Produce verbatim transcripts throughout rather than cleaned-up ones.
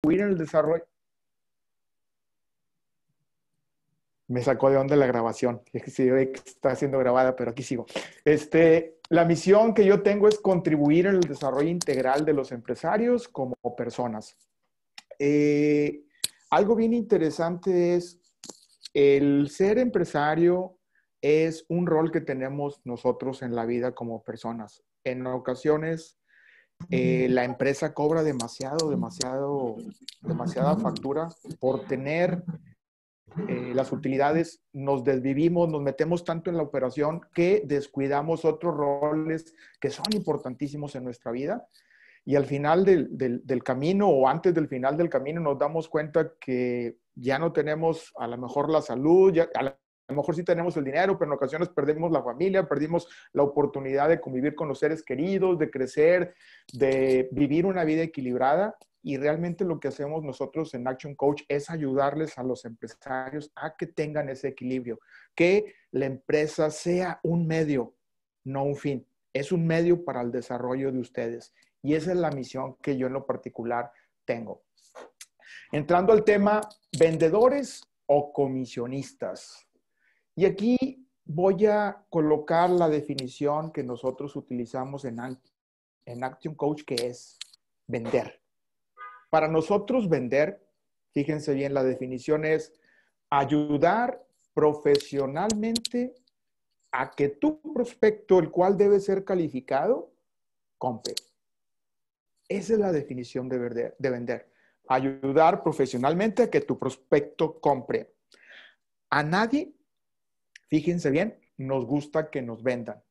contribuir al desarrollo. Me sacó de onda la grabación. Está siendo grabada, pero aquí sigo. Este, la misión que yo tengo es contribuir al desarrollo integral de los empresarios como personas. Eh, algo bien interesante es el ser empresario es un rol que tenemos nosotros en la vida como personas. En ocasiones eh, la empresa cobra demasiado, demasiado, demasiada factura por tener... Eh, las utilidades, nos desvivimos, nos metemos tanto en la operación que descuidamos otros roles que son importantísimos en nuestra vida. Y al final del, del, del camino o antes del final del camino nos damos cuenta que ya no tenemos a lo mejor la salud, ya, a lo mejor sí tenemos el dinero, pero en ocasiones perdemos la familia, perdimos la oportunidad de convivir con los seres queridos, de crecer, de vivir una vida equilibrada. Y realmente lo que hacemos nosotros en Action Coach es ayudarles a los empresarios a que tengan ese equilibrio. Que la empresa sea un medio, no un fin. Es un medio para el desarrollo de ustedes. Y esa es la misión que yo en lo particular tengo. Entrando al tema, vendedores o comisionistas. Y aquí voy a colocar la definición que nosotros utilizamos en, en Action Coach, que es vender. Para nosotros vender, fíjense bien, la definición es ayudar profesionalmente a que tu prospecto, el cual debe ser calificado, compre. Esa es la definición de vender, de vender. Ayudar profesionalmente a que tu prospecto compre. A nadie, fíjense bien, nos gusta que nos vendan.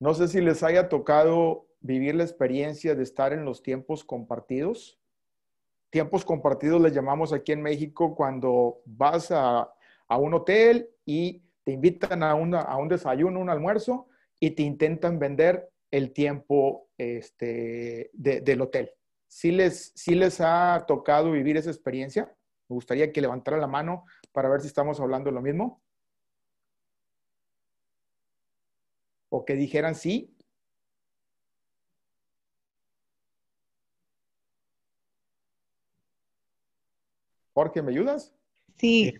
No sé si les haya tocado vivir la experiencia de estar en los tiempos compartidos. Tiempos compartidos les llamamos aquí en México cuando vas a, a un hotel y te invitan a, una, a un desayuno, un almuerzo y te intentan vender el tiempo este, de, del hotel. ¿Sí les, sí les ha tocado vivir esa experiencia? Me gustaría que levantaran la mano para ver si estamos hablando de lo mismo. O que dijeran sí. Jorge, ¿me ayudas? Sí.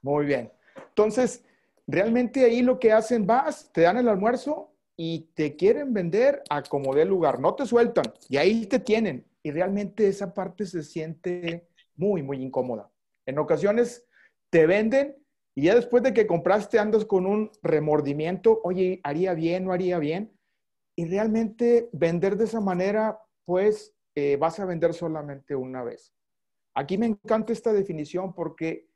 Muy bien. Entonces, realmente ahí lo que hacen, vas, te dan el almuerzo y te quieren vender a como dé lugar. No te sueltan y ahí te tienen. Y realmente esa parte se siente muy, muy incómoda. En ocasiones te venden y ya después de que compraste andas con un remordimiento. Oye, ¿haría bien? ¿No haría bien? Y realmente vender de esa manera, pues eh, vas a vender solamente una vez. Aquí me encanta esta definición porque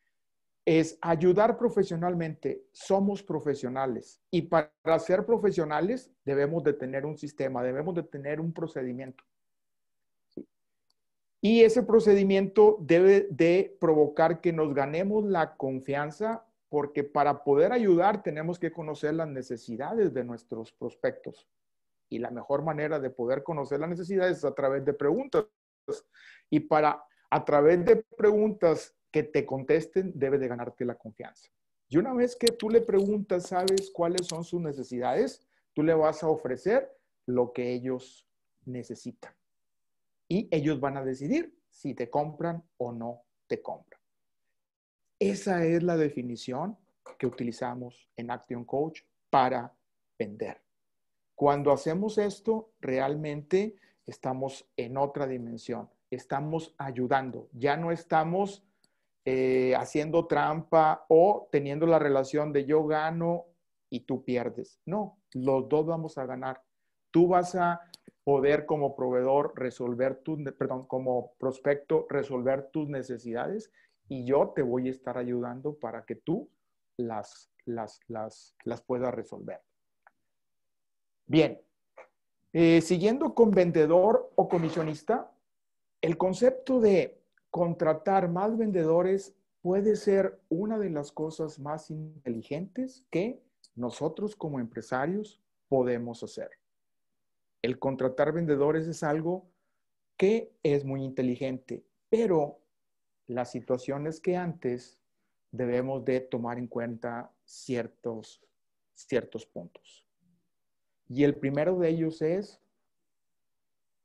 es ayudar profesionalmente. Somos profesionales y para ser profesionales debemos de tener un sistema, debemos de tener un procedimiento. ¿Sí? Y ese procedimiento debe de provocar que nos ganemos la confianza porque para poder ayudar tenemos que conocer las necesidades de nuestros prospectos. Y la mejor manera de poder conocer las necesidades es a través de preguntas. Y para A través de preguntas que te contesten, debes de ganarte la confianza. Y una vez que tú le preguntas, sabes cuáles son sus necesidades, tú le vas a ofrecer lo que ellos necesitan. Y ellos van a decidir si te compran o no te compran. Esa es la definición que utilizamos en Action Coach para vender. Cuando hacemos esto, realmente estamos en otra dimensión. Estamos ayudando. Ya no estamos eh, haciendo trampa o teniendo la relación de yo gano y tú pierdes. No, los dos vamos a ganar. Tú vas a poder como proveedor resolver tus, perdón, como prospecto resolver tus necesidades y yo te voy a estar ayudando para que tú las, las, las, las puedas resolver. Bien. Eh, siguiendo con vendedor o comisionista, el concepto de contratar más vendedores puede ser una de las cosas más inteligentes que nosotros como empresarios podemos hacer. El contratar vendedores es algo que es muy inteligente, pero la situación es que antes debemos de tomar en cuenta ciertos, ciertos puntos. Y el primero de ellos es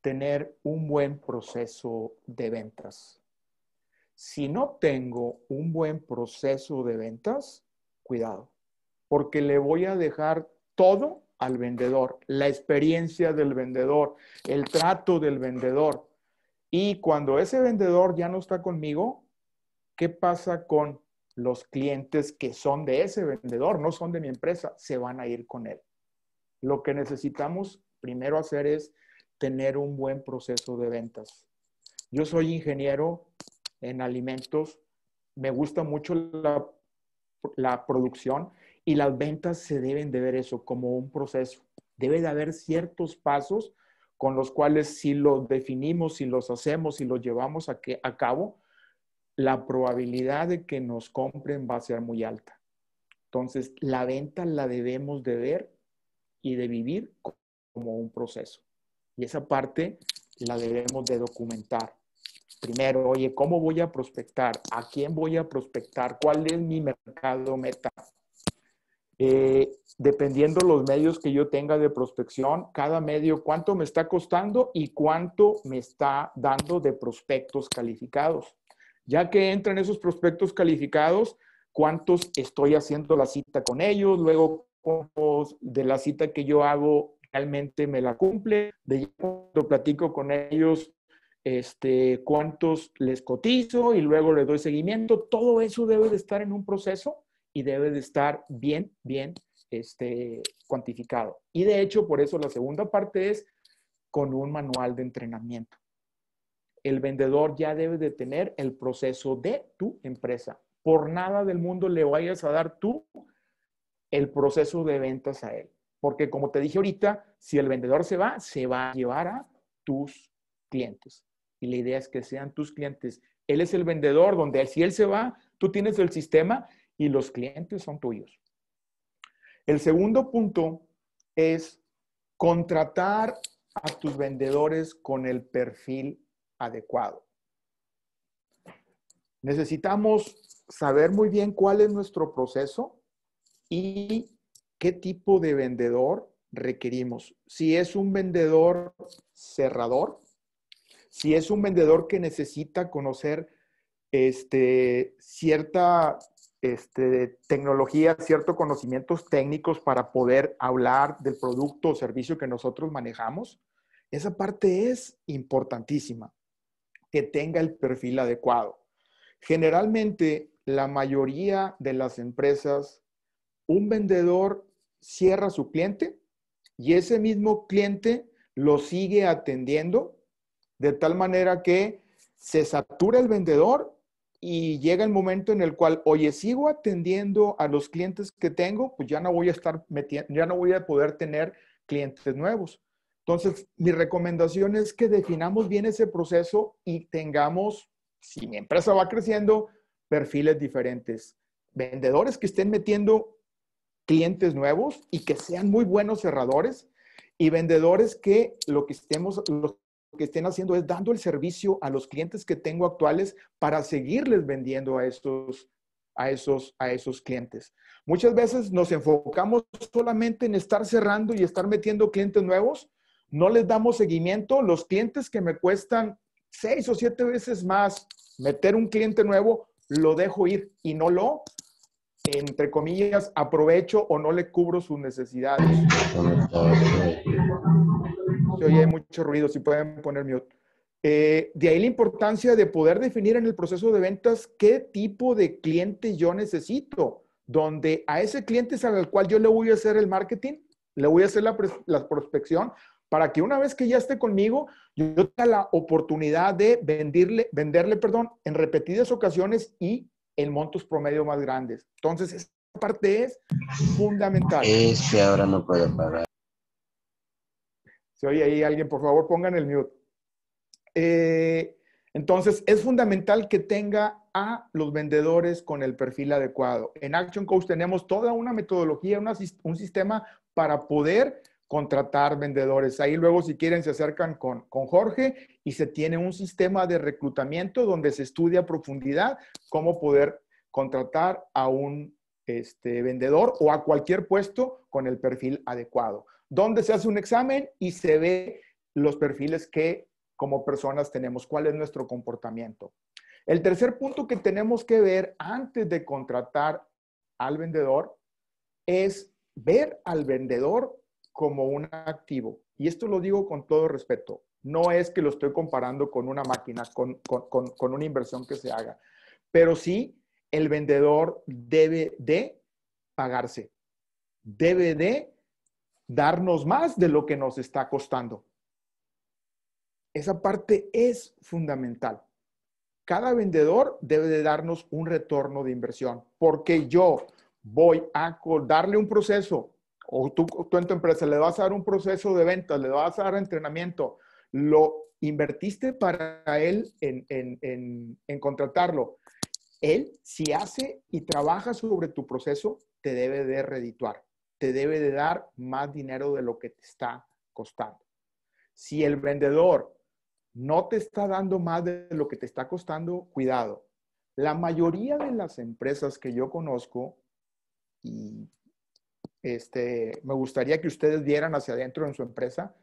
tener un buen proceso de ventas. Si no tengo un buen proceso de ventas, cuidado, porque le voy a dejar todo al vendedor, la experiencia del vendedor, el trato del vendedor. Y cuando ese vendedor ya no está conmigo, ¿qué pasa con los clientes que son de ese vendedor, no son de mi empresa? Se van a ir con él. Lo que necesitamos primero hacer es tener un buen proceso de ventas. Yo soy ingeniero en alimentos, me gusta mucho la, la producción y las ventas se deben de ver eso como un proceso. Debe de haber ciertos pasos con los cuales si los definimos, si los hacemos, si los llevamos a, que, a cabo, la probabilidad de que nos compren va a ser muy alta. Entonces, la venta la debemos de ver y de vivir como un proceso. Y esa parte la debemos de documentar. Primero, oye, ¿cómo voy a prospectar? ¿A quién voy a prospectar? ¿Cuál es mi mercado meta? Eh, dependiendo los medios que yo tenga de prospección, cada medio, ¿cuánto me está costando y cuánto me está dando de prospectos calificados? Ya que entran esos prospectos calificados, ¿cuántos estoy haciendo la cita con ellos? Luego, ¿cuántos de la cita que yo hago realmente me la cumple? De cuando platico con ellos, este, ¿cuántos les cotizo? Y luego les doy seguimiento. Todo eso debe de estar en un proceso y debe de estar bien, bien este, cuantificado. Y de hecho, por eso la segunda parte es con un manual de entrenamiento. El vendedor ya debe de tener el proceso de tu empresa. Por nada del mundo le vayas a dar tú el proceso de ventas a él. Porque como te dije ahorita, si el vendedor se va, se va a llevar a tus clientes. Y la idea es que sean tus clientes. Él es el vendedor donde si él se va, tú tienes el sistema y los clientes son tuyos. El segundo punto es contratar a tus vendedores con el perfil adecuado. Necesitamos saber muy bien cuál es nuestro proceso y qué tipo de vendedor requerimos. Si es un vendedor cerrador, si es un vendedor que necesita conocer este, cierta este, tecnología, ciertos conocimientos técnicos para poder hablar del producto o servicio que nosotros manejamos, esa parte es importantísima. Que tenga el perfil adecuado. Generalmente, la mayoría de las empresas, un vendedor cierra a su cliente y ese mismo cliente lo sigue atendiendo de tal manera que se satura el vendedor y llega el momento en el cual, oye, sigo atendiendo a los clientes que tengo, pues ya no voy a estar metiendo, ya no voy a poder tener clientes nuevos. Entonces, mi recomendación es que definamos bien ese proceso y tengamos, si mi empresa va creciendo, perfiles diferentes. Vendedores que estén metiendo clientes nuevos y que sean muy buenos cerradores y vendedores que lo que, estemos, lo que estén haciendo es dando el servicio a los clientes que tengo actuales para seguirles vendiendo a estos, a esos, a esos clientes. Muchas veces nos enfocamos solamente en estar cerrando y estar metiendo clientes nuevos. No les damos seguimiento. Los clientes que me cuestan seis o siete veces más meter un cliente nuevo, lo dejo ir y no lo, entre comillas, aprovecho o no le cubro sus necesidades. Se oye mucho ruido, si pueden poner mute. Eh, de ahí la importancia de poder definir en el proceso de ventas qué tipo de cliente yo necesito, donde a ese cliente es al cual yo le voy a hacer el marketing, le voy a hacer la, la prospección, para que una vez que ya esté conmigo, yo tenga la oportunidad de venderle, venderle perdón, en repetidas ocasiones y en montos promedio más grandes. Entonces, esta parte es fundamental. Es que ahora no puedo parar. Si oye ahí alguien, por favor, pongan el mute. Eh, entonces, es fundamental que tenga a los vendedores con el perfil adecuado. En Action Coach tenemos toda una metodología, una, un sistema para poder contratar vendedores. Ahí luego, si quieren, se acercan con, con Jorge y se tiene un sistema de reclutamiento donde se estudia a profundidad cómo poder contratar a un este, vendedor o a cualquier puesto con el perfil adecuado, donde se hace un examen y se ve los perfiles que como personas tenemos, cuál es nuestro comportamiento. El tercer punto que tenemos que ver antes de contratar al vendedor es ver al vendedor como un activo. Y esto lo digo con todo respeto. No es que lo estoy comparando con una máquina, con, con, con, con una inversión que se haga. Pero sí, el vendedor debe de pagarse. Debe de darnos más de lo que nos está costando. Esa parte es fundamental. Cada vendedor debe de darnos un retorno de inversión, porque yo voy a darle un proceso, o tú, tú en tu empresa le vas a dar un proceso de ventas, le vas a dar entrenamiento, lo invertiste para él en, en, en, en contratarlo. Él, si hace y trabaja sobre tu proceso, te debe de redituar, te debe de dar más dinero de lo que te está costando. Si el vendedor no te está dando más de lo que te está costando, cuidado. La mayoría de las empresas que yo conozco, y este, me gustaría que ustedes vieran hacia adentro en su empresa,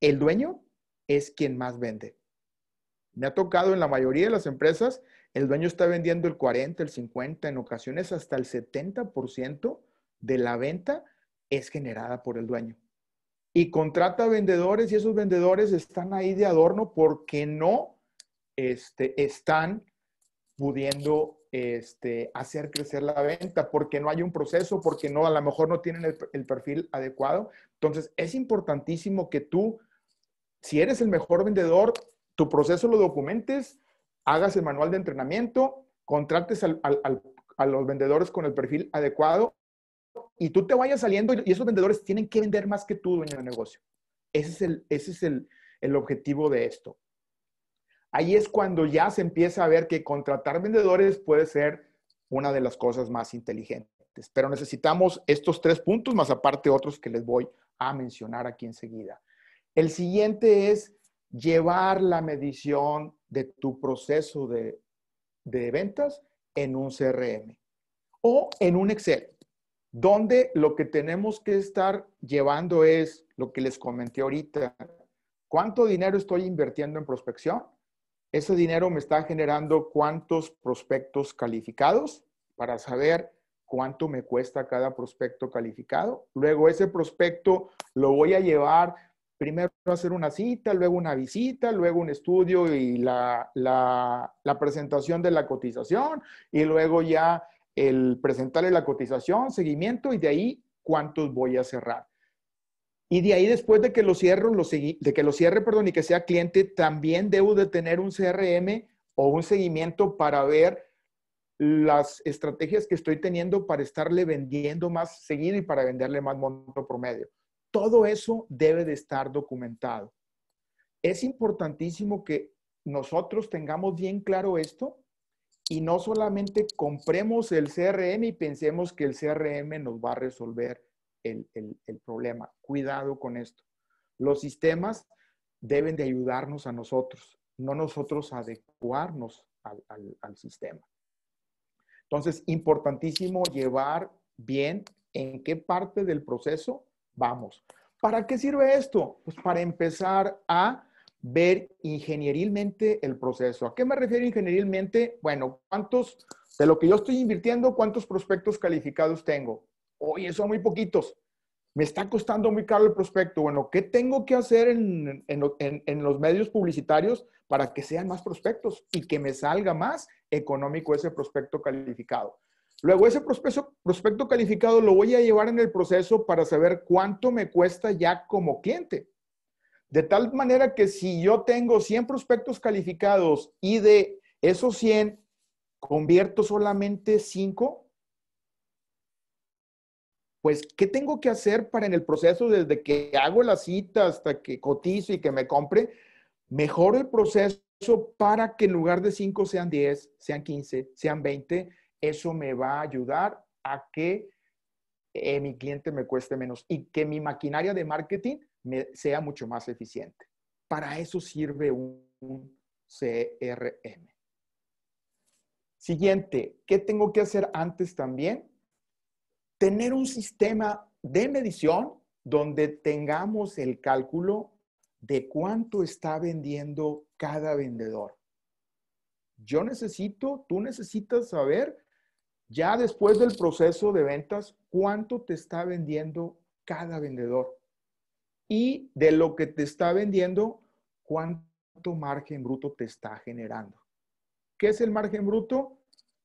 el dueño es quien más vende. Me ha tocado en la mayoría de las empresas, el dueño está vendiendo el cuarenta, el cincuenta, en ocasiones hasta el setenta por ciento de la venta es generada por el dueño. Y contrata vendedores y esos vendedores están ahí de adorno porque no este, están pudiendo este, hacer crecer la venta, porque no hay un proceso, porque no, a lo mejor no tienen el, el perfil adecuado. Entonces, es importantísimo que tú, si eres el mejor vendedor, tu proceso lo documentes, hagas el manual de entrenamiento, contrates al, al, al, a los vendedores con el perfil adecuado y tú te vayas saliendo y esos vendedores tienen que vender más que tú, dueño de negocio. Ese es, el, ese es el, el objetivo de esto. Ahí es cuando ya se empieza a ver que contratar vendedores puede ser una de las cosas más inteligentes. Pero necesitamos estos tres puntos, más aparte otros que les voy a mencionar aquí enseguida. El siguiente es llevar la medición de tu proceso de, de ventas en un C R M o en un Excel, donde lo que tenemos que estar llevando es lo que les comenté ahorita. ¿Cuánto dinero estoy invirtiendo en prospección? Ese dinero me está generando cuántos prospectos calificados para saber cuánto me cuesta cada prospecto calificado. Luego ese prospecto lo voy a llevar primero a hacer una cita, luego una visita, luego un estudio y la, la, la presentación de la cotización y luego ya el presentarle la cotización, seguimiento, y de ahí cuántos voy a cerrar. Y de ahí, después de que lo cierro, lo de que lo cierre, perdón, y que sea cliente, también debo de tener un C R M o un seguimiento para ver las estrategias que estoy teniendo para estarle vendiendo más seguido y para venderle más monto promedio. Todo eso debe de estar documentado. Es importantísimo que nosotros tengamos bien claro esto. Y no solamente compremos el C R M y pensemos que el C R M nos va a resolver el, el, el problema. Cuidado con esto. Los sistemas deben de ayudarnos a nosotros, no nosotros adecuarnos al, al, al sistema. Entonces, importantísimo llevar bien en qué parte del proceso vamos. ¿Para qué sirve esto? Pues para empezar a ver ingenierilmente el proceso. ¿A qué me refiero ingenierilmente? Bueno, ¿cuántos de lo que yo estoy invirtiendo, cuántos prospectos calificados tengo? Oye, son muy poquitos. Me está costando muy caro el prospecto. Bueno, ¿qué tengo que hacer en, en, en, en los medios publicitarios para que sean más prospectos y que me salga más económico ese prospecto calificado? Luego, ese prospecto, prospecto calificado lo voy a llevar en el proceso para saber cuánto me cuesta ya como cliente. De tal manera que si yo tengo cien prospectos calificados y de esos cien convierto solamente cinco, pues, ¿qué tengo que hacer para en el proceso desde que hago la cita hasta que cotizo y que me compre? Mejoro el proceso para que en lugar de cinco sean diez, sean quince, sean veinte. Eso me va a ayudar a que eh, mi cliente me cueste menos y que mi maquinaria de marketing sea mucho más eficiente. Para eso sirve un C R M. Siguiente, ¿qué tengo que hacer antes también? Tener un sistema de medición donde tengamos el cálculo de cuánto está vendiendo cada vendedor. Yo necesito, tú necesitas saber, ya después del proceso de ventas, cuánto te está vendiendo cada vendedor. Y de lo que te está vendiendo, cuánto margen bruto te está generando. ¿Qué es el margen bruto?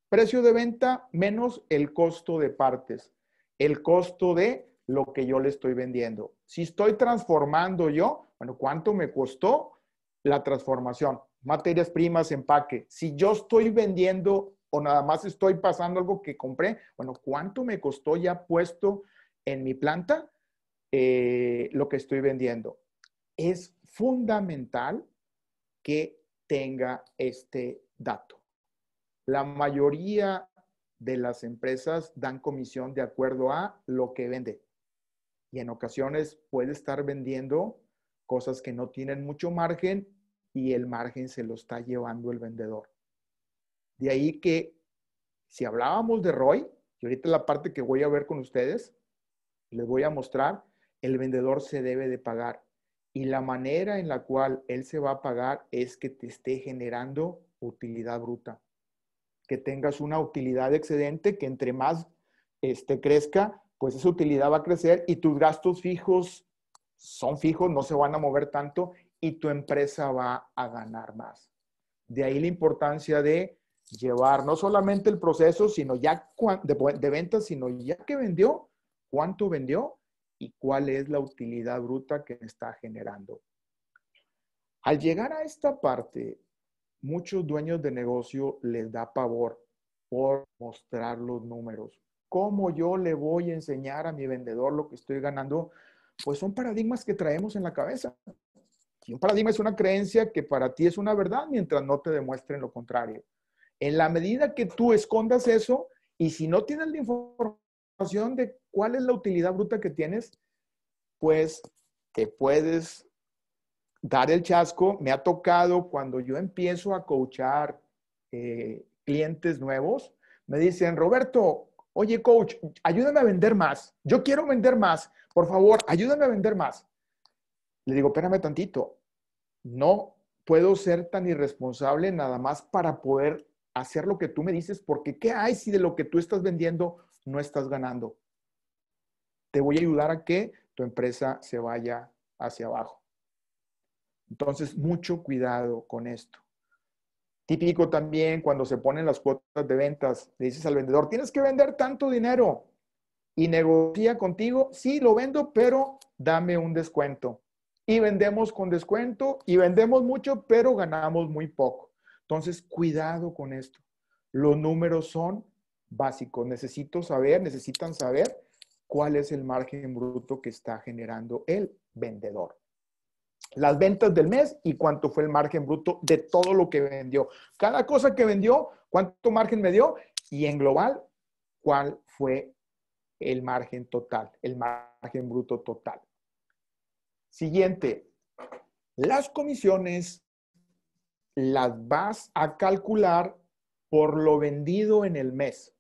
Precio de venta menos el costo de partes. El costo de lo que yo le estoy vendiendo. Si estoy transformando yo, bueno, ¿cuánto me costó la transformación? Materias primas, empaque. Si yo estoy vendiendo o nada más estoy pasando algo que compré, bueno, ¿cuánto me costó ya puesto en mi planta eh, lo que estoy vendiendo? Es fundamental que tenga este dato. La mayoría de las empresas dan comisión de acuerdo a lo que vende. Y en ocasiones puede estar vendiendo cosas que no tienen mucho margen y el margen se lo está llevando el vendedor. De ahí que, si hablábamos de R O I, y ahorita la parte que voy a ver con ustedes, les voy a mostrar, el vendedor se debe de pagar. Y la manera en la cual él se va a pagar es que te esté generando utilidad bruta. Que tengas una utilidad excedente, que entre más este, crezca, pues esa utilidad va a crecer y tus gastos fijos son fijos, no se van a mover tanto y tu empresa va a ganar más. De ahí la importancia de llevar no solamente el proceso sino ya de, de ventas, sino ya que vendió, cuánto vendió y cuál es la utilidad bruta que está generando. Al llegar a esta parte, muchos dueños de negocio les da pavor por mostrar los números. ¿Cómo yo le voy a enseñar a mi vendedor lo que estoy ganando? Pues son paradigmas que traemos en la cabeza. Y un paradigma es una creencia que para ti es una verdad mientras no te demuestren lo contrario. En la medida que tú escondas eso, y si no tienes la información de cuál es la utilidad bruta que tienes, pues te puedes dar el chasco. Me ha tocado cuando yo empiezo a coachar eh, clientes nuevos, me dicen, Roberto, oye coach, ayúdame a vender más. Yo quiero vender más. Por favor, ayúdame a vender más. Le digo, espérame tantito. No puedo ser tan irresponsable nada más para poder hacer lo que tú me dices, porque ¿qué hay si de lo que tú estás vendiendo no estás ganando? Te voy a ayudar a que tu empresa se vaya hacia abajo. Entonces, mucho cuidado con esto. Típico también cuando se ponen las cuotas de ventas, le dices al vendedor, tienes que vender tanto dinero y negocia contigo, sí, lo vendo, pero dame un descuento. Y vendemos con descuento y vendemos mucho, pero ganamos muy poco. Entonces, cuidado con esto. Los números son básicos. Necesito saber, necesitan saber cuál es el margen bruto que está generando el vendedor. Las ventas del mes y cuánto fue el margen bruto de todo lo que vendió. Cada cosa que vendió, cuánto margen me dio y en global, cuál fue el margen total, el margen bruto total. Siguiente, las comisiones las vas a calcular por lo vendido en el mes.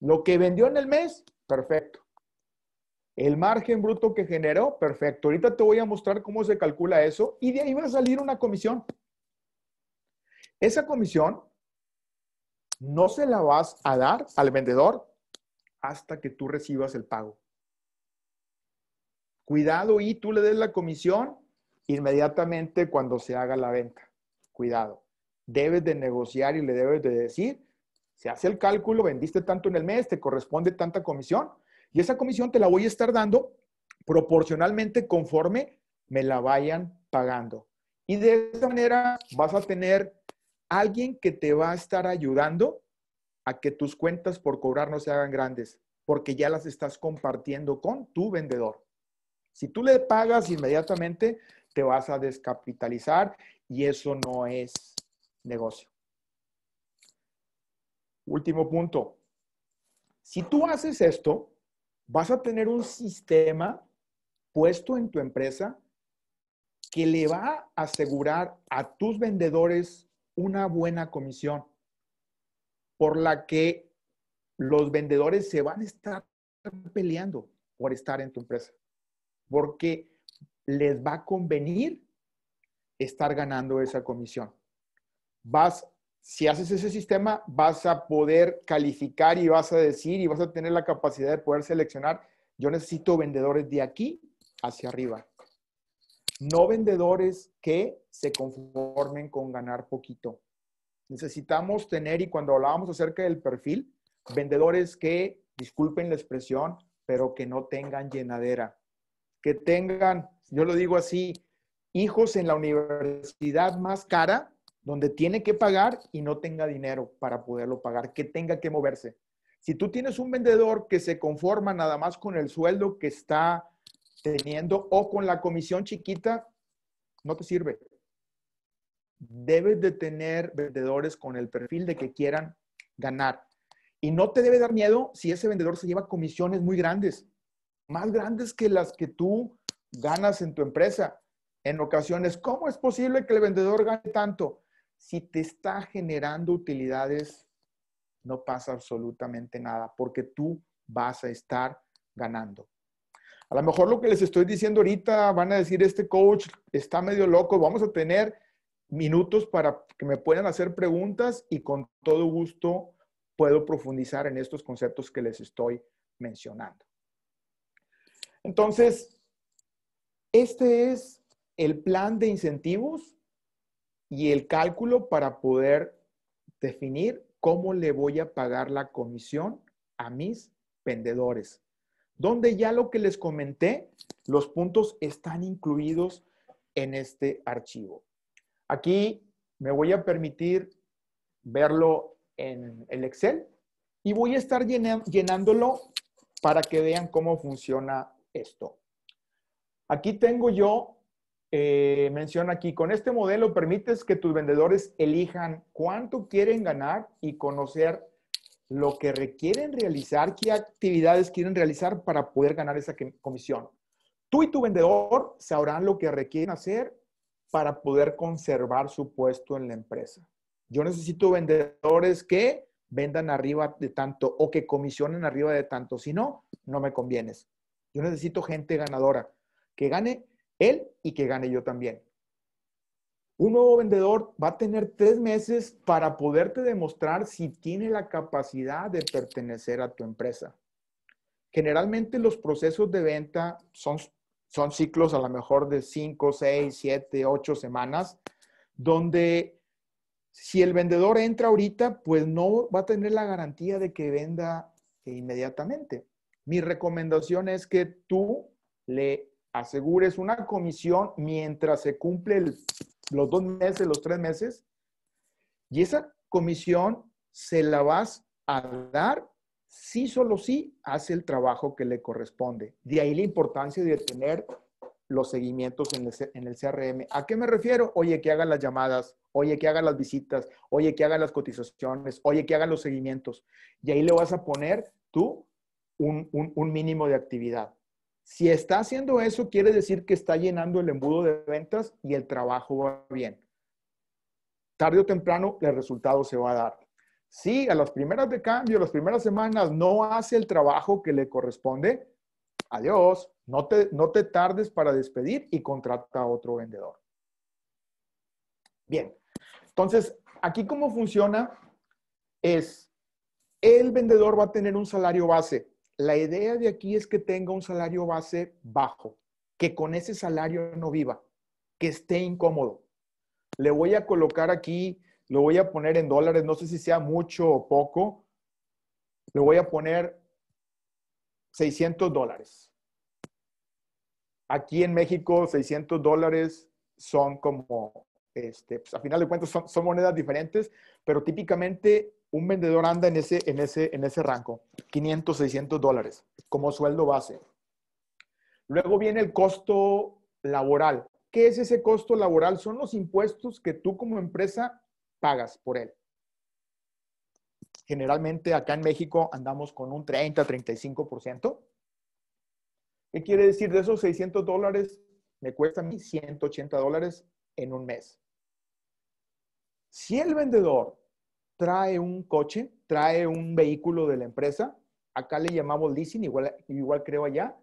Lo que vendió en el mes, perfecto. El margen bruto que generó, perfecto. Ahorita te voy a mostrar cómo se calcula eso y de ahí va a salir una comisión. Esa comisión no se la vas a dar al vendedor hasta que tú recibas el pago. Cuidado y tú le des la comisión inmediatamente cuando se haga la venta. Cuidado, debes de negociar y le debes de decir, se hace el cálculo, vendiste tanto en el mes, te corresponde tanta comisión y esa comisión te la voy a estar dando proporcionalmente conforme me la vayan pagando. Y de esa manera vas a tener alguien que te va a estar ayudando a que tus cuentas por cobrar no se hagan grandes, porque ya las estás compartiendo con tu vendedor. Si tú le pagas inmediatamente, te vas a descapitalizar y eso no es negocio. Último punto. Si tú haces esto, vas a tener un sistema puesto en tu empresa que le va a asegurar a tus vendedores una buena comisión por la que los vendedores se van a estar peleando por estar en tu empresa. Porque les va a convenir estar ganando esa comisión. Vas, si haces ese sistema, vas a poder calificar y vas a decir y vas a tener la capacidad de poder seleccionar. Yo necesito vendedores de aquí hacia arriba. No vendedores que se conformen con ganar poquito. Necesitamos tener, y cuando hablábamos acerca del perfil, vendedores que, disculpen la expresión, pero que no tengan llenadera. Que tengan, yo lo digo así, hijos en la universidad más cara, donde tiene que pagar y no tenga dinero para poderlo pagar, que tenga que moverse. Si tú tienes un vendedor que se conforma nada más con el sueldo que está teniendo o con la comisión chiquita, no te sirve. Debes de tener vendedores con el perfil de que quieran ganar. Y no te debe dar miedo si ese vendedor se lleva comisiones muy grandes, más grandes que las que tú ganas en tu empresa. En ocasiones, ¿cómo es posible que el vendedor gane tanto? Si te está generando utilidades, no pasa absolutamente nada, porque tú vas a estar ganando. A lo mejor lo que les estoy diciendo ahorita, van a decir, este coach está medio loco, vamos a tener minutos para que me puedan hacer preguntas y con todo gusto puedo profundizar en estos conceptos que les estoy mencionando. Entonces, este es el plan de incentivos y el cálculo para poder definir cómo le voy a pagar la comisión a mis vendedores. Donde ya lo que les comenté, los puntos están incluidos en este archivo. Aquí me voy a permitir verlo en el Excel y voy a estar llenándolo para que vean cómo funciona esto. Aquí tengo yo, eh, menciona aquí, con este modelo permites que tus vendedores elijan cuánto quieren ganar y conocer lo que requieren realizar, qué actividades quieren realizar para poder ganar esa comisión. Tú y tu vendedor sabrán lo que requieren hacer para poder conservar su puesto en la empresa. Yo necesito vendedores que vendan arriba de tanto o que comisionen arriba de tanto. Si no, no me convienes. Yo necesito gente ganadora. Que gane él y que gane yo también. Un nuevo vendedor va a tener tres meses para poderte demostrar si tiene la capacidad de pertenecer a tu empresa. Generalmente los procesos de venta son, son ciclos a lo mejor de cinco, seis, siete, ocho semanas, donde si el vendedor entra ahorita, pues no va a tener la garantía de que venda inmediatamente. Mi recomendación es que tú le asegures una comisión mientras se cumple el, los dos meses, los tres meses, y esa comisión se la vas a dar si solo si hace el trabajo que le corresponde. De ahí la importancia de tener los seguimientos en el, en el C R M. ¿A qué me refiero? Oye, que hagan las llamadas, oye, que hagan las visitas, oye, que hagan las cotizaciones, oye, que hagan los seguimientos. Y ahí le vas a poner tú un, un, un mínimo de actividad. Si está haciendo eso, quiere decir que está llenando el embudo de ventas y el trabajo va bien. Tarde o temprano, el resultado se va a dar. Si a las primeras de cambio, las primeras semanas, no hace el trabajo que le corresponde, adiós. No te, no te tardes para despedir y contrata a otro vendedor. Bien. Entonces, aquí cómo funciona es, el vendedor va a tener un salario base. La idea de aquí es que tenga un salario base bajo, que con ese salario no viva, que esté incómodo. Le voy a colocar aquí, lo voy a poner en dólares, no sé si sea mucho o poco. Le voy a poner seiscientos dólares. Aquí en México, seiscientos dólares son como, este, pues a final de cuentas son, son monedas diferentes, pero típicamente un vendedor anda en ese, en ese, en ese rango, quinientos, seiscientos dólares como sueldo base. Luego viene el costo laboral. ¿Qué es ese costo laboral? Son los impuestos que tú como empresa pagas por él. Generalmente acá en México andamos con un treinta, treinta y cinco por ciento. ¿Qué quiere decir? De esos seiscientos dólares, me cuesta a mí ciento ochenta dólares en un mes. Si el vendedor trae un coche, trae un vehículo de la empresa, acá le llamamos leasing, igual, igual creo allá,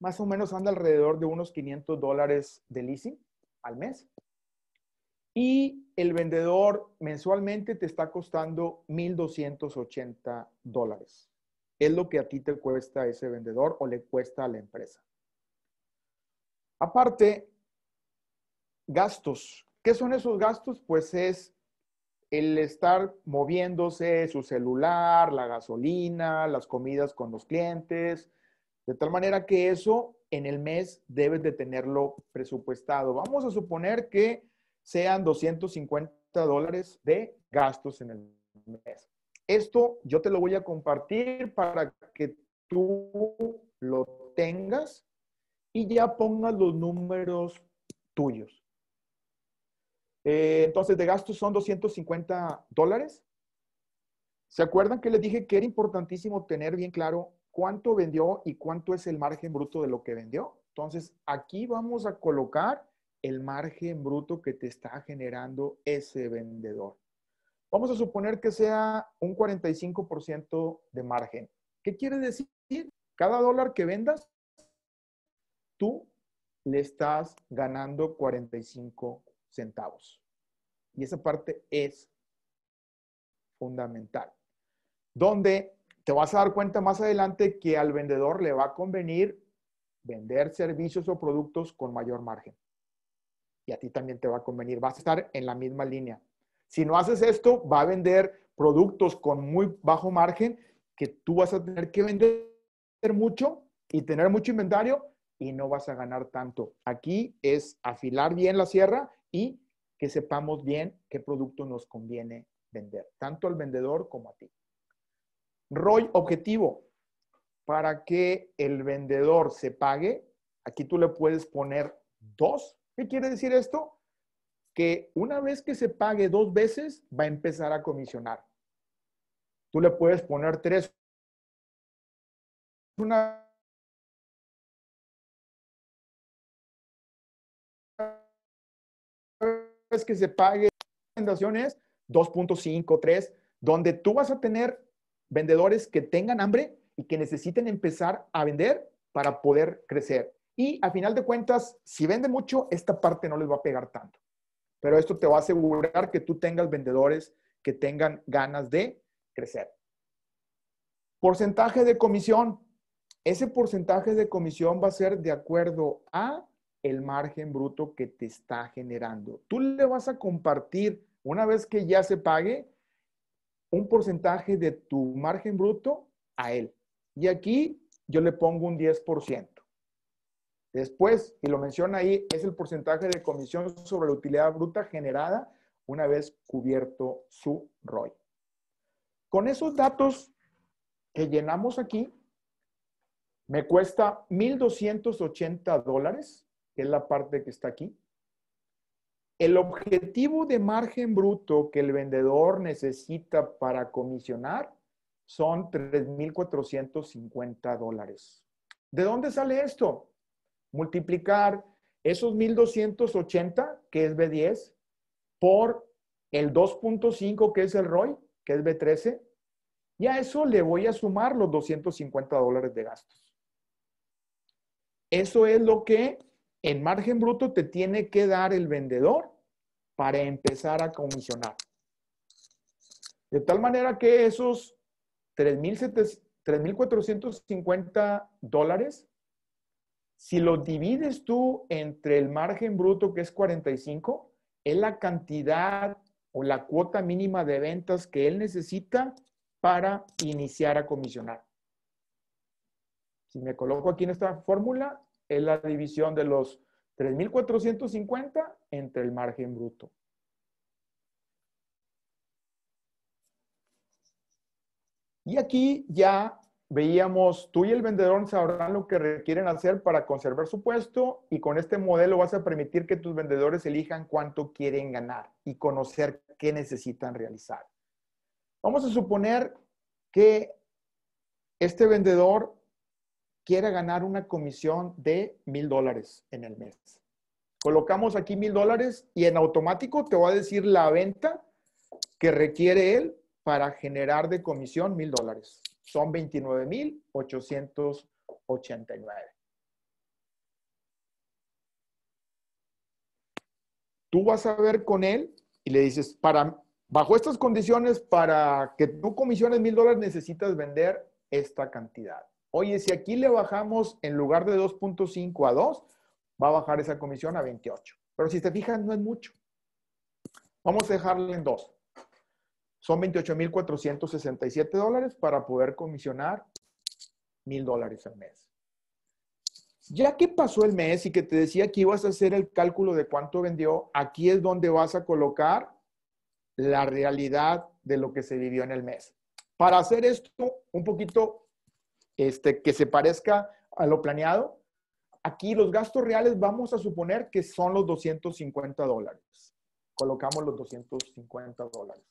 más o menos anda alrededor de unos quinientos dólares de leasing al mes. y el vendedor mensualmente te está costando mil doscientos ochenta dólares. Es lo que a ti te cuesta ese vendedor o le cuesta a la empresa. Aparte, gastos. ¿Qué son esos gastos? Pues es el estar moviéndose, su celular, la gasolina, las comidas con los clientes, de tal manera que eso en el mes debes de tenerlo presupuestado. Vamos a suponer que sean doscientos cincuenta dólares de gastos en el mes. Esto yo te lo voy a compartir para que tú lo tengas y ya pongas los números tuyos. Eh, entonces, de gastos son doscientos cincuenta dólares. ¿Se acuerdan que les dije que era importantísimo tener bien claro cuánto vendió y cuánto es el margen bruto de lo que vendió? Entonces, aquí vamos a colocar el margen bruto que te está generando ese vendedor. Vamos a suponer que sea un cuarenta y cinco por ciento de margen. ¿Qué quiere decir? Cada dólar que vendas, tú le estás ganando cuarenta y cinco centavos. Y esa parte es fundamental. Donde te vas a dar cuenta más adelante que al vendedor le va a convenir vender servicios o productos con mayor margen. Y a ti también te va a convenir. Vas a estar en la misma línea. Si no haces esto, va a vender productos con muy bajo margen que tú vas a tener que vender mucho y tener mucho inventario y no vas a ganar tanto. Aquí es afilar bien la sierra y que sepamos bien qué producto nos conviene vender, tanto al vendedor como a ti. R O I objetivo. Para que el vendedor se pague, aquí tú le puedes poner dos. ¿Qué quiere decir esto? Que una vez que se pague dos veces, va a empezar a comisionar. Tú le puedes poner tres. Una vez que se pague recomendaciones, dos punto cinco, tres, donde tú vas a tener vendedores que tengan hambre y que necesiten empezar a vender para poder crecer. Y a final de cuentas, si venden mucho, esta parte no les va a pegar tanto. Pero esto te va a asegurar que tú tengas vendedores que tengan ganas de crecer. Porcentaje de comisión. Ese porcentaje de comisión va a ser de acuerdo a el margen bruto que te está generando. Tú le vas a compartir, una vez que ya se pague, un porcentaje de tu margen bruto a él. Y aquí yo le pongo un diez por ciento. Después, y lo menciona ahí, es el porcentaje de comisión sobre la utilidad bruta generada una vez cubierto su R O I. Con esos datos que llenamos aquí, me cuesta mil doscientos ochenta dólares, que es la parte que está aquí. El objetivo de margen bruto que el vendedor necesita para comisionar son tres mil cuatrocientos cincuenta dólares. ¿De dónde sale esto? Multiplicar esos mil doscientos ochenta, que es B diez, por el dos punto cinco, que es el R O I, que es B trece, y a eso le voy a sumar los doscientos cincuenta dólares de gastos. Eso es lo que en margen bruto te tiene que dar el vendedor para empezar a comisionar. De tal manera que esos tres mil cuatrocientos cincuenta dólares, si lo divides tú entre el margen bruto, que es cuarenta y cinco, es la cantidad o la cuota mínima de ventas que él necesita para iniciar a comisionar. Si me coloco aquí en esta fórmula, es la división de los tres mil cuatrocientos cincuenta entre el margen bruto. Y aquí ya veíamos, tú y el vendedor sabrán lo que requieren hacer para conservar su puesto y con este modelo vas a permitir que tus vendedores elijan cuánto quieren ganar y conocer qué necesitan realizar. Vamos a suponer que este vendedor quiera ganar una comisión de mil dólares en el mes. Colocamos aquí mil dólares y en automático te va a decir la venta que requiere él para generar de comisión mil dólares. Son veintinueve mil ochocientos ochenta y nueve. Tú vas a ver con él y le dices, para, bajo estas condiciones, para que tú comisiones mil dólares necesitas vender esta cantidad. Oye, si aquí le bajamos en lugar de dos punto cinco a dos, va a bajar esa comisión a veintiocho. Pero si te fijas, no es mucho. Vamos a dejarle en dos. Son veintiocho mil cuatrocientos sesenta y siete dólares para poder comisionar mil dólares al mes. Ya que pasó el mes y que te decía que ibas a hacer el cálculo de cuánto vendió, aquí es donde vas a colocar la realidad de lo que se vivió en el mes. Para hacer esto un poquito este, que se parezca a lo planeado, aquí los gastos reales vamos a suponer que son los doscientos cincuenta dólares. Colocamos los doscientos cincuenta dólares.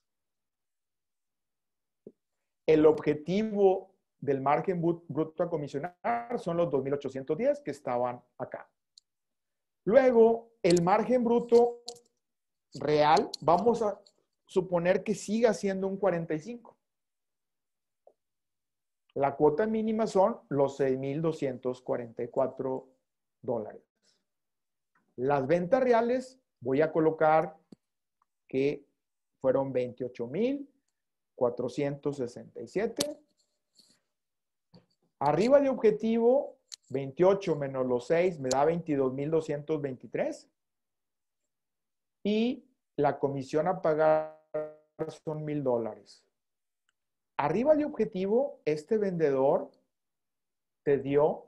El objetivo del margen bruto a comisionar son los dos mil ochocientos diez que estaban acá. Luego, el margen bruto real, vamos a suponer que siga siendo un cuarenta y cinco. La cuota mínima son los seis mil doscientos cuarenta y cuatro dólares. Las ventas reales, voy a colocar que fueron veintiocho mil cuatrocientos sesenta y siete. Arriba de objetivo, veintiocho menos los seis me da veintidós mil doscientos veintitrés. Y la comisión a pagar son mil dólares. Arriba de objetivo, este vendedor te dio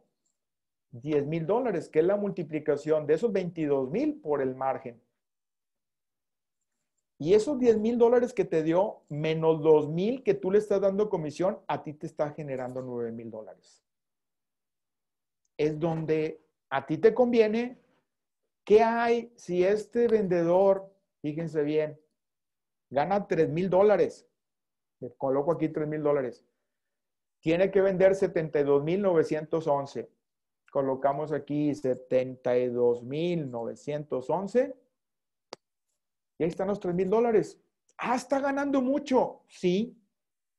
diez mil dólares, que es la multiplicación de esos veintidós mil por el margen. Y esos diez mil dólares que te dio, menos dos mil que tú le estás dando comisión, a ti te está generando nueve mil dólares. Es donde a ti te conviene. ¿Qué hay si este vendedor, fíjense bien, gana tres mil dólares? Le coloco aquí tres mil dólares. Tiene que vender setenta y dos mil novecientos once. Colocamos aquí setenta y dos mil novecientos once. Y ahí están los tres mil dólares. Ah, está ganando mucho. Sí,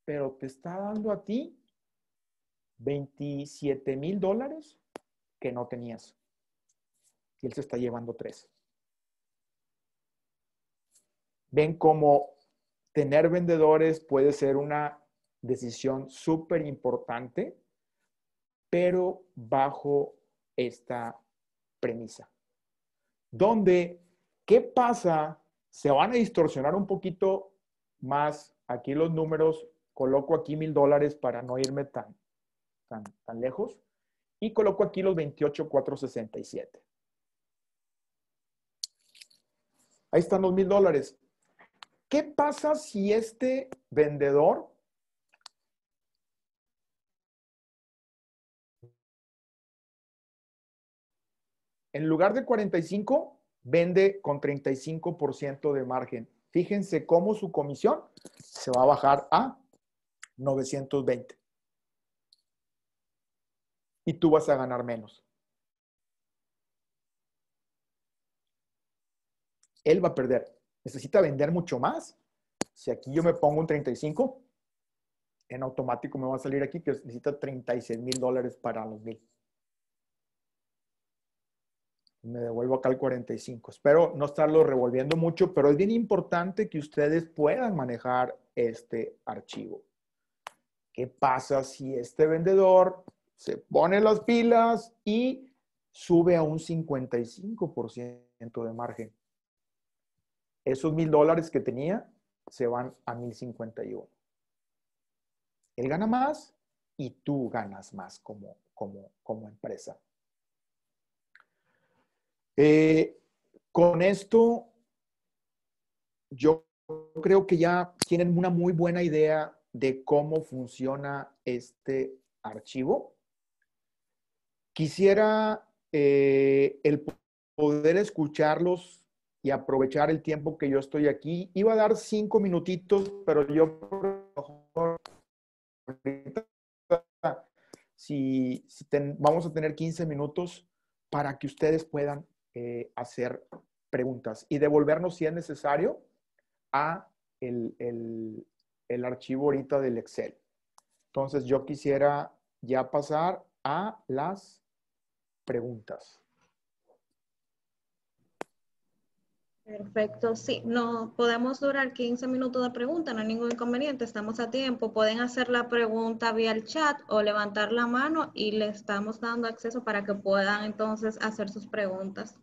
pero te está dando a ti veintisiete mil dólares que no tenías. Y él se está llevando tres. Ven cómo tener vendedores puede ser una decisión súper importante, pero bajo esta premisa. Donde, ¿qué pasa? Se van a distorsionar un poquito más aquí los números. Coloco aquí mil dólares para no irme tan, tan, tan lejos. Y coloco aquí los veintiocho mil cuatrocientos sesenta y siete. Ahí están los mil dólares. ¿Qué pasa si este vendedor en lugar de cuarenta y cinco... vende con treinta y cinco por ciento de margen? Fíjense cómo su comisión se va a bajar a novecientos veinte. Y tú vas a ganar menos. Él va a perder. Necesita vender mucho más. Si aquí yo me pongo un treinta y cinco, en automático me va a salir aquí que necesita treinta y seis mil dólares para los mil. Me devuelvo acá al cuarenta y cinco. Espero no estarlo revolviendo mucho, pero es bien importante que ustedes puedan manejar este archivo. ¿Qué pasa si este vendedor se pone las pilas y sube a un cincuenta y cinco por ciento de margen? Esos mil dólares que tenía se van a mil cincuenta y uno. Él gana más y tú ganas más como, como, como empresa. Eh, con esto, yo creo que ya tienen una muy buena idea de cómo funciona este archivo. Quisiera eh, el poder escucharlos y aprovechar el tiempo que yo estoy aquí. Iba a dar cinco minutitos, pero yo, por favor, si, si ten, vamos a tener quince minutos para que ustedes puedan Eh, hacer preguntas y devolvernos, si es necesario, a el, el, el archivo ahorita del Excel. Entonces, yo quisiera ya pasar a las preguntas. Perfecto, sí, no podemos durar quince minutos de pregunta, no hay ningún inconveniente, estamos a tiempo. Pueden hacer la pregunta vía el chat o levantar la mano y le estamos dando acceso para que puedan entonces hacer sus preguntas.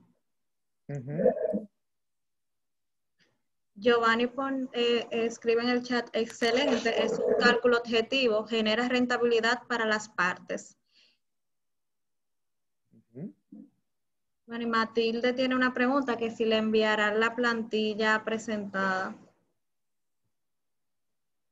Uh-huh. Giovanni pon, eh, escribe en el chat, excelente, es un cálculo objetivo, genera rentabilidad para las partes. Bueno, y Matilde tiene una pregunta que si le enviarán la plantilla presentada.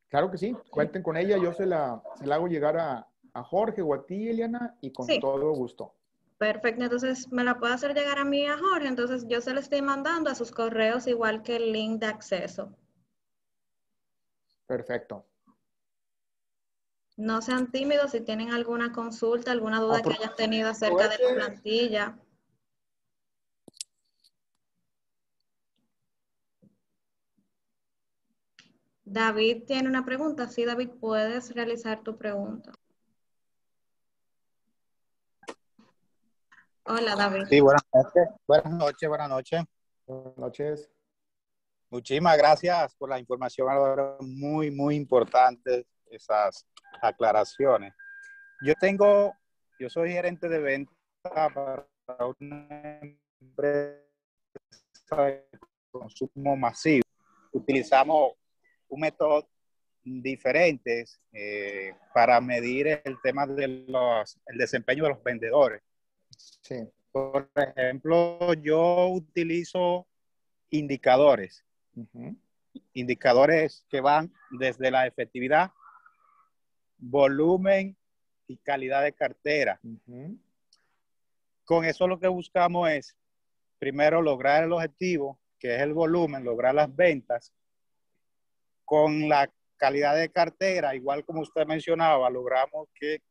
Claro que sí, cuenten con ella, yo se la, se la hago llegar a, a Jorge o a ti, Eliana, y con sí. todo gusto. Perfecto, entonces me la puede hacer llegar a mí y a Jorge, entonces yo se la estoy mandando a sus correos igual que el link de acceso. Perfecto. No sean tímidos, si tienen alguna consulta, alguna duda ah, que hayan tenido acerca de la plantilla. David tiene una pregunta. Sí, David, puedes realizar tu pregunta. Hola, David. Sí, buenas noches. Buenas noches, buenas noches. Buenas noches. Muchísimas gracias por la información. Muy, muy importantes esas aclaraciones. Yo tengo, yo soy gerente de venta para una empresa de consumo masivo. Utilizamos un método diferentes eh, para medir el tema del de desempeño de los vendedores. Sí. Por ejemplo, yo utilizo indicadores. Uh-huh. Indicadores que van desde la efectividad, volumen y calidad de cartera. Uh-huh. Con eso lo que buscamos es, primero, lograr el objetivo, que es el volumen, lograr las ventas, con la calidad de cartera, igual como usted mencionaba, logramos que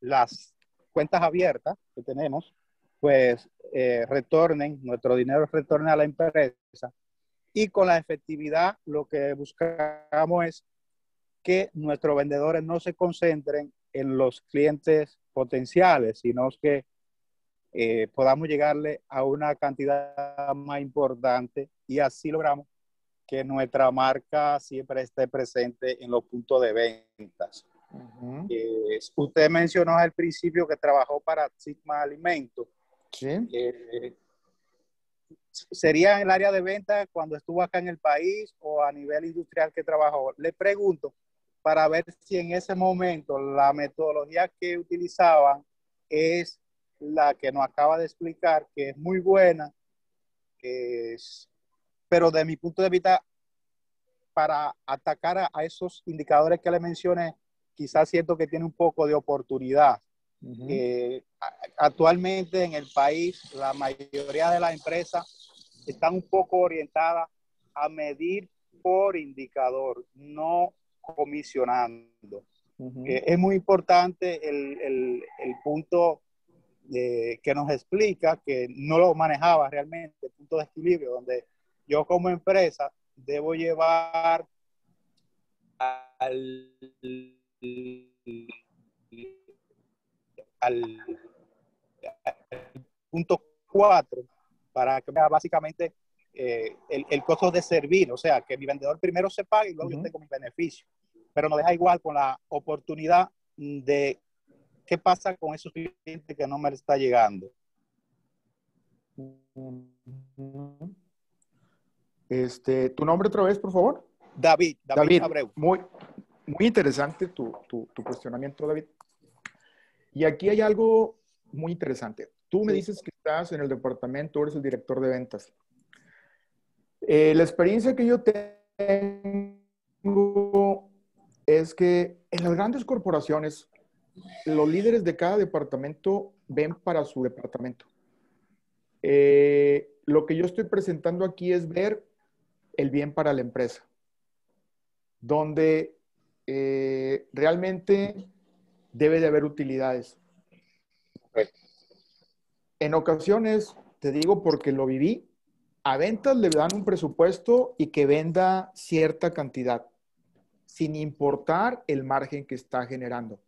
las cuentas abiertas que tenemos, pues eh, retornen, nuestro dinero retorne a la empresa. Y con la efectividad, lo que buscamos es que nuestros vendedores no se concentren en los clientes potenciales, sino que eh, podamos llegarle a una cantidad más importante y así logramos que nuestra marca siempre esté presente en los puntos de ventas. Uh-huh. eh, usted mencionó al principio que trabajó para Sigma Alimentos. ¿Sí? Eh, ¿Sería en el área de ventas cuando estuvo acá en el país o a nivel industrial que trabajó? Le pregunto para ver si en ese momento la metodología que utilizaban es la que nos acaba de explicar, que es muy buena, que es... pero de mi punto de vista, para atacar a, a esos indicadores que le mencioné, quizás siento que tiene un poco de oportunidad. Uh-huh. eh, actualmente en el país, la mayoría de las empresas están un poco orientadas a medir por indicador, no comisionando. Uh-huh. eh, es muy importante el, el, el punto eh, que nos explica, que no lo manejaba realmente, el punto de equilibrio, donde yo como empresa debo llevar al, al, al punto cuatro para que básicamente eh, el, el costo de servir, o sea, que mi vendedor primero se pague y luego uh-huh. yo tengo mis beneficios. Pero nos deja igual con la oportunidad de qué pasa con esos clientes que no me está llegando. Uh-huh. Este, ¿tu nombre otra vez, por favor? David, David, David Abreu. Muy, muy interesante tu, tu, tu cuestionamiento, David. Y aquí hay algo muy interesante. Tú me sí. dices que estás en el departamento, eres el director de ventas. Eh, la experiencia que yo tengo es que en las grandes corporaciones, los líderes de cada departamento ven para su departamento. Eh, lo que yo estoy presentando aquí es ver el bien para la empresa, donde eh, realmente debe de haber utilidades. Okay. En ocasiones, te digo porque lo viví, a ventas le dan un presupuesto y que venda cierta cantidad, sin importar el margen que está generando.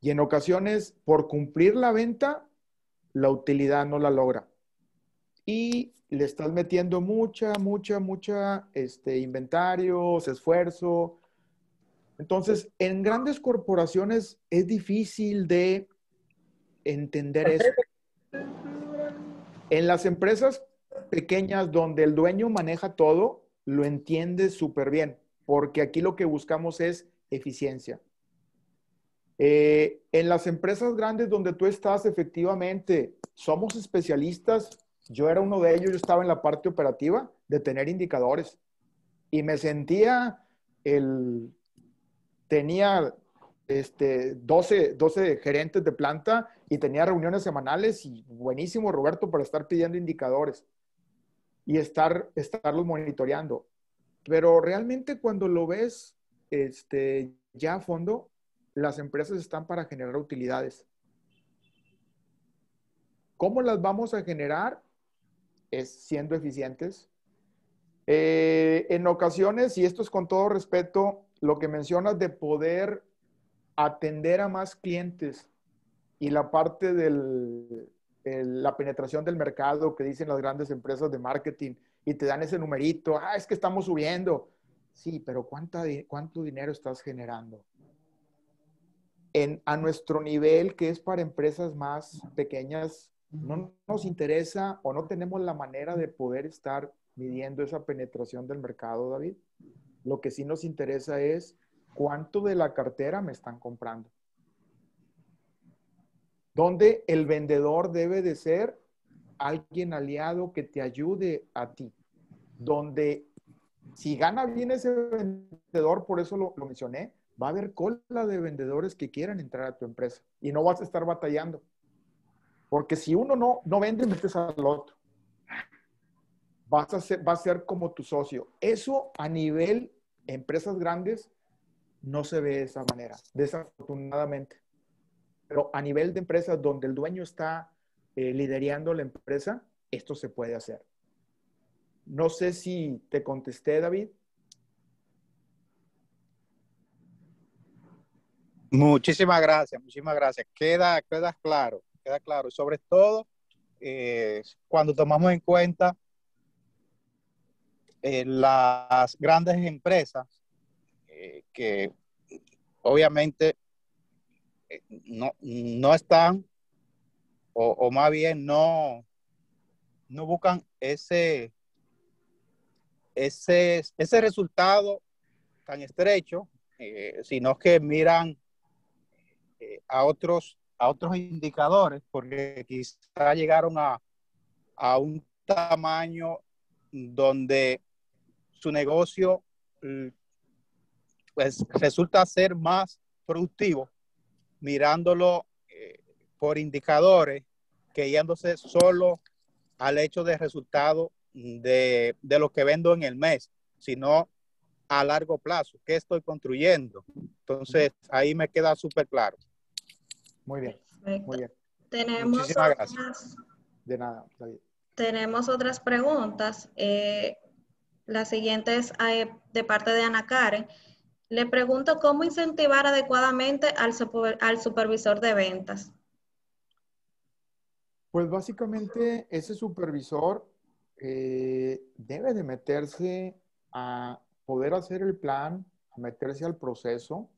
Y en ocasiones, por cumplir la venta, la utilidad no la logra. y le estás metiendo mucha, mucha, mucha este, inventarios, esfuerzo. Entonces, en grandes corporaciones es difícil de entender eso. En las empresas pequeñas donde el dueño maneja todo, lo entiendes súper bien, porque aquí lo que buscamos es eficiencia. Eh, en las empresas grandes donde tú estás, efectivamente, somos especialistas. Yo era uno de ellos, yo estaba en la parte operativa de tener indicadores. Y me sentía el... Tenía este, doce, doce gerentes de planta y tenía reuniones semanales y buenísimo, Roberto, para estar pidiendo indicadores y estar, estarlos monitoreando. Pero realmente cuando lo ves este, ya a fondo, las empresas están para generar utilidades. ¿Cómo las vamos a generar? Es siendo eficientes. Eh, en ocasiones, y esto es con todo respeto, lo que mencionas de poder atender a más clientes y la parte de la penetración del mercado que dicen las grandes empresas de marketing y te dan ese numerito, ah, es que estamos subiendo. Sí, pero ¿cuánta, ¿cuánto dinero estás generando? En, a nuestro nivel, que es para empresas más pequeñas, no nos interesa o no tenemos la manera de poder estar midiendo esa penetración del mercado, David. Lo que sí nos interesa es cuánto de la cartera me están comprando. Donde el vendedor debe de ser alguien aliado que te ayude a ti. Donde si gana bien ese vendedor, por eso lo, lo mencioné, va a haber cola de vendedores que quieran entrar a tu empresa. Y no vas a estar batallando. Porque si uno no, no vende, metes al otro. Vas a ser, va a ser como tu socio. Eso a nivel empresas grandes no se ve de esa manera, desafortunadamente. Pero a nivel de empresas donde el dueño está eh, liderando la empresa, esto se puede hacer. No sé si te contesté, David. Muchísimas gracias, muchísimas gracias. Queda, queda claro, queda claro. Y sobre todo, eh, cuando tomamos en cuenta Eh, las grandes empresas eh, que obviamente eh, no, no están o, o más bien no, no buscan ese, ese, ese resultado tan estrecho, eh, sino que miran eh, a, otros, a otros indicadores porque quizá llegaron a, a un tamaño donde su negocio pues, resulta ser más productivo mirándolo eh, por indicadores que yéndose solo al hecho de resultado de, de lo que vendo en el mes, sino a largo plazo, qué estoy construyendo. Entonces, ahí me queda súper claro. Muy bien, perfecto. Muy bien. Tenemos Muchísimas otras... gracias. De nada, David. Tenemos otras preguntas. Eh... La siguiente es de parte de Ana Karen. Le pregunto cómo incentivar adecuadamente al, super, al supervisor de ventas. Pues básicamente ese supervisor eh, debe de meterse a poder hacer el plan, a meterse al proceso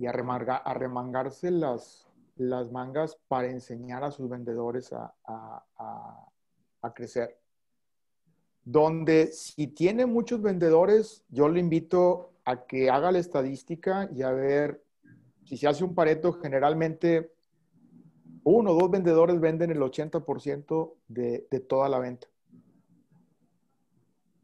y a, remarga, a remangarse las, las mangas para enseñar a sus vendedores a, a, a, a crecer. Donde si tiene muchos vendedores, yo le invito a que haga la estadística y a ver si se hace un Pareto, generalmente uno o dos vendedores venden el ochenta por ciento de, de toda la venta.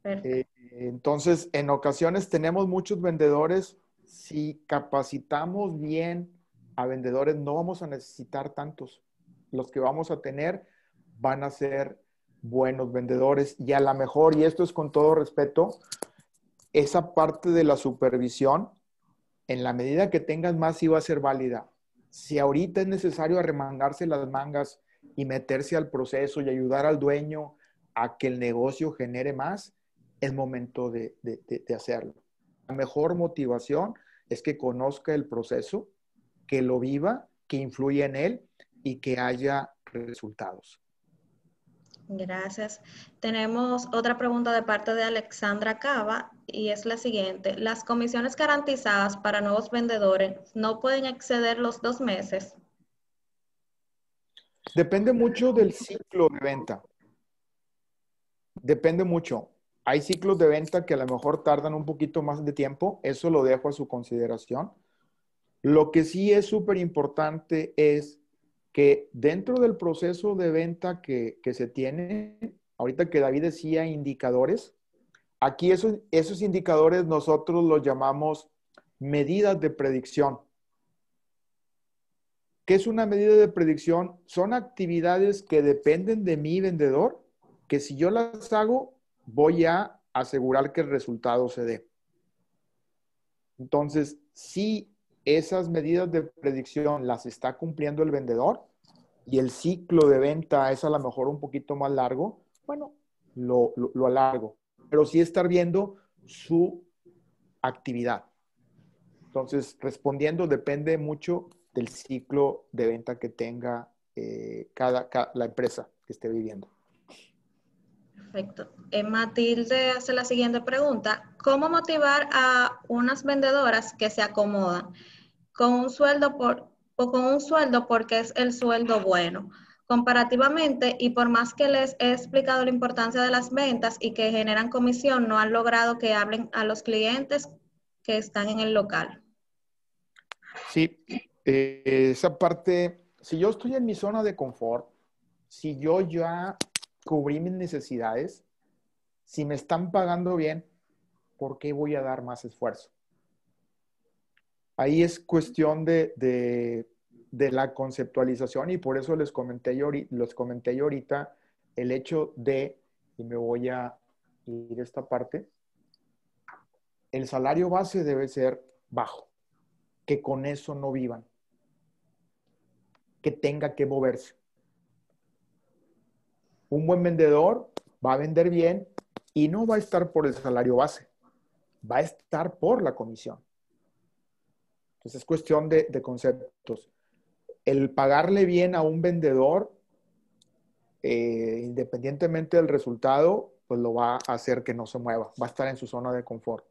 Eh, entonces, en ocasiones tenemos muchos vendedores. Si capacitamos bien a vendedores, no vamos a necesitar tantos. Los que vamos a tener van a ser buenos vendedores y a lo mejor, y esto es con todo respeto, esa parte de la supervisión, en la medida que tengas más, iba a ser válida. Si ahorita es necesario arremangarse las mangas y meterse al proceso y ayudar al dueño a que el negocio genere más, es momento de, de, de, de hacerlo. La mejor motivación es que conozca el proceso, que lo viva, que influya en él y que haya resultados. Gracias. Tenemos otra pregunta de parte de Alexandra Cava y es la siguiente. ¿Las comisiones garantizadas para nuevos vendedores no pueden exceder los dos meses? Depende mucho del ciclo de venta. Depende mucho. Hay ciclos de venta que a lo mejor tardan un poquito más de tiempo. Eso lo dejo a su consideración. Lo que sí es súper importante es que dentro del proceso de venta que, que se tiene, ahorita que David decía indicadores, aquí esos, esos indicadores nosotros los llamamos medidas de predicción. ¿Qué es una medida de predicción? Son actividades que dependen de mi vendedor, que si yo las hago, voy a asegurar que el resultado se dé. Entonces, si esas medidas de predicción las está cumpliendo el vendedor y el ciclo de venta es a lo mejor un poquito más largo, bueno, lo, lo, lo alargo. Pero sí estar viendo su actividad. Entonces, respondiendo, depende mucho del ciclo de venta que tenga eh, cada, cada, la empresa que esté viviendo. Perfecto. Eh, Matilde hace la siguiente pregunta. ¿Cómo motivar a unas vendedoras que se acomodan con un sueldo, por, o con un sueldo porque es el sueldo bueno? Comparativamente, y por más que les he explicado la importancia de las ventas y que generan comisión, no han logrado que hablen a los clientes que están en el local. Sí, eh, esa parte, si yo estoy en mi zona de confort, si yo ya cubrí mis necesidades, si me están pagando bien, ¿por qué voy a dar más esfuerzo? Ahí es cuestión de, de, de la conceptualización y por eso les comenté yo, los comenté yo ahorita el hecho de, y me voy a ir a esta parte, el salario base debe ser bajo, que con eso no vivan, que tenga que moverse. Un buen vendedor va a vender bien y no va a estar por el salario base. Va a estar por la comisión. Entonces es cuestión de, de conceptos. El pagarle bien a un vendedor, eh, independientemente del resultado, pues lo va a hacer que no se mueva. Va a estar en su zona de confort.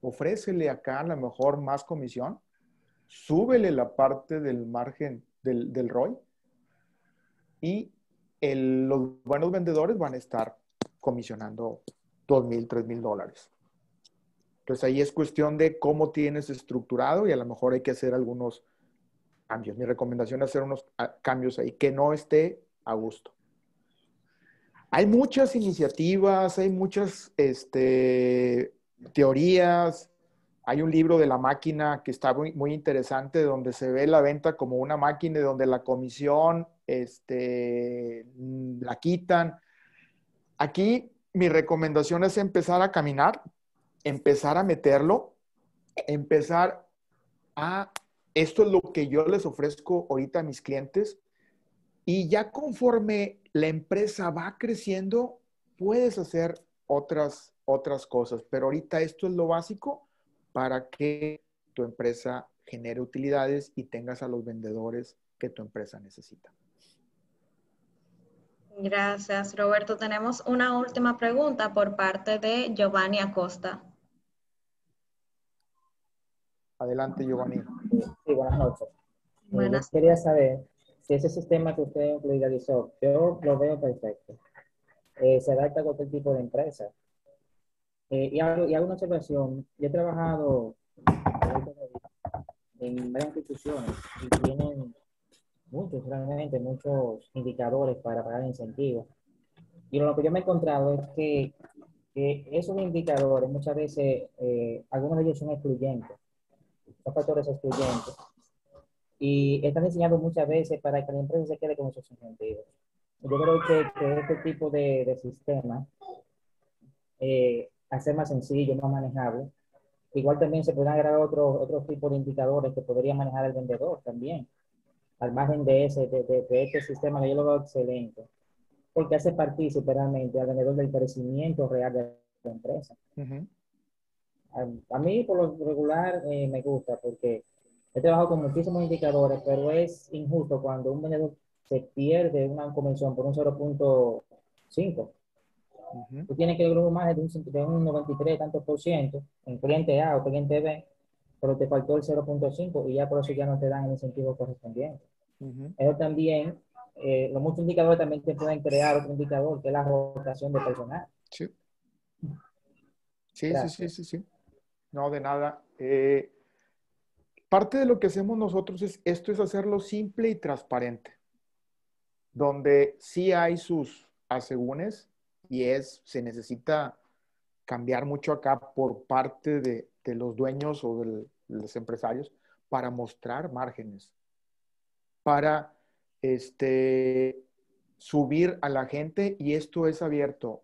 Ofrécele acá a lo mejor más comisión. Súbele la parte del margen del, del R O I y El, los buenos vendedores van a estar comisionando dos mil, tres mil dólares. Entonces ahí es cuestión de cómo tienes estructurado y a lo mejor hay que hacer algunos cambios. Mi recomendación es hacer unos cambios ahí que no esté a gusto. Hay muchas iniciativas, hay muchas este, teorías. Hay un libro de la máquina que está muy, muy interesante donde se ve la venta como una máquina y donde la comisión este, la quitan. Aquí mi recomendación es empezar a caminar, empezar a meterlo, empezar a... Esto es lo que yo les ofrezco ahorita a mis clientes y ya conforme la empresa va creciendo, puedes hacer otras, otras cosas. Pero ahorita esto es lo básico para que tu empresa genere utilidades y tengas a los vendedores que tu empresa necesita. Gracias, Roberto. Tenemos una última pregunta por parte de Giovanni Acosta. Adelante, Giovanni. Sí, sí, buenas noches. Buenas. Yo quería saber si ese sistema que usted implementó, yo lo veo perfecto. Eh, se adapta a cualquier tipo de empresa. Eh, y, hago, y hago una observación. Yo he trabajado en varias instituciones y tienen muchos, realmente muchos indicadores para pagar incentivos. Y lo que yo me he encontrado es que, que esos indicadores muchas veces, eh, algunos de ellos son excluyentes, son factores excluyentes. Y están diseñados muchas veces para que la empresa se quede con esos incentivos. Yo creo que, que este tipo de, de sistema... Eh, hacer más sencillo, más manejable. Igual también se pueden agregar otros otro tipos de indicadores que podría manejar el vendedor también, al margen de ese, de, de, de este sistema que yo lo veo excelente, porque hace partícipe realmente al vendedor del crecimiento real de la empresa. Uh-huh. a, a mí por lo regular eh, me gusta porque he trabajado con muchísimos indicadores, pero es injusto cuando un vendedor se pierde una comisión por un 0. cinco. Uh-huh. Tú tienes que el grupo más de un, de un noventa y tres tantos por ciento en cliente A o cliente B, pero te faltó el cero punto cinco y ya por eso ya no te dan el incentivo correspondiente. Uh-huh. Eso también, eh, los muchos indicadores también te pueden crear otro indicador, que es la rotación de personal. Sí. Sí, sí, sí, sí, sí. No, de nada. Eh, parte de lo que hacemos nosotros es, esto es hacerlo simple y transparente, donde sí hay sus asegúnes y es, se necesita cambiar mucho acá por parte de, de los dueños o de los empresarios para mostrar márgenes, para este, subir a la gente, y esto es abierto.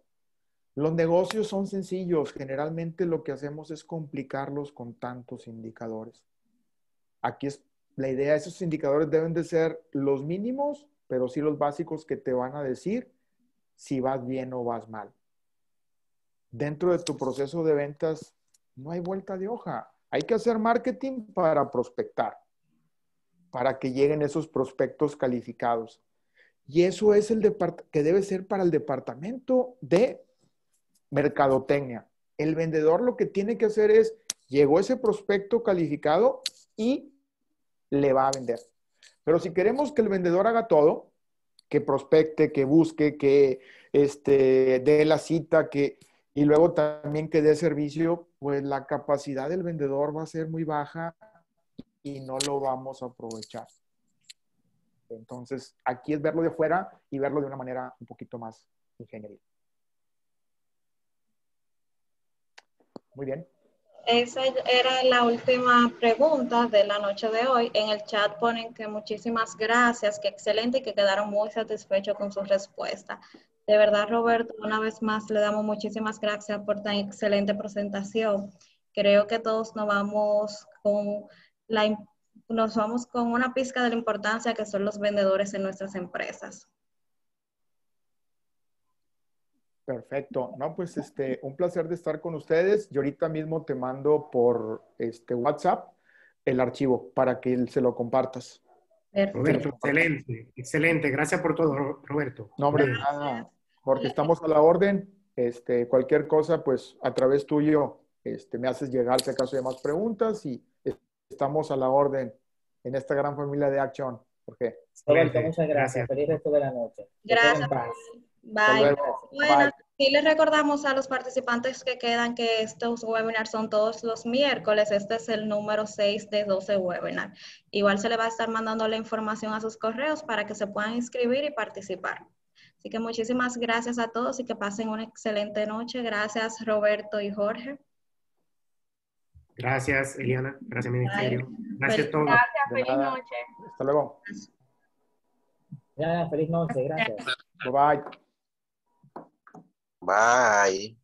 Los negocios son sencillos. Generalmente lo que hacemos es complicarlos con tantos indicadores. Aquí es la idea. Esos indicadores deben de ser los mínimos, pero sí los básicos que te van a decir si vas bien o vas mal. Dentro de tu proceso de ventas no hay vuelta de hoja. Hay que hacer marketing para prospectar, para que lleguen esos prospectos calificados. Y eso es el que debe ser para el departamento de mercadotecnia. El vendedor lo que tiene que hacer es, llegó ese prospecto calificado y le va a vender. Pero si queremos que el vendedor haga todo, que prospecte, que busque, que este, dé la cita, que, y luego también que dé servicio, pues la capacidad del vendedor va a ser muy baja y no lo vamos a aprovechar. Entonces, aquí es verlo de fuera y verlo de una manera un poquito más ingenieril. Muy bien. Esa era la última pregunta de la noche de hoy. En el chat ponen que muchísimas gracias, que excelente y que quedaron muy satisfechos con su respuesta. De verdad, Roberto, una vez más le damos muchísimas gracias por tan excelente presentación. Creo que todos nos vamos con, la, nos vamos con una pizca de la importancia que son los vendedores en nuestras empresas. Perfecto. No, pues este, un placer de estar con ustedes. Yo ahorita mismo te mando por este WhatsApp el archivo para que se lo compartas. Perfecto. Roberto, excelente, excelente. Gracias por todo, Roberto. No, hombre, gracias. Nada. Porque estamos a la orden. Este, cualquier cosa, pues a través tuyo este, me haces llegar si acaso hay más preguntas y estamos a la orden en esta gran familia de Action. Jorge. Roberto, muchas gracias. Feliz resto de la noche. Gracias. Bye. Bueno, sí les recordamos a los participantes que quedan que estos webinars son todos los miércoles. Este es el número seis de doce webinar. Igual se le va a estar mandando la información a sus correos para que se puedan inscribir y participar. Así que muchísimas gracias a todos y que pasen una excelente noche. Gracias, Roberto y Jorge. Gracias, Eliana. Gracias, Ministerio. Gracias a todos. Gracias, feliz noche. Hasta luego. Ya, feliz noche. Gracias. Bye. Bye.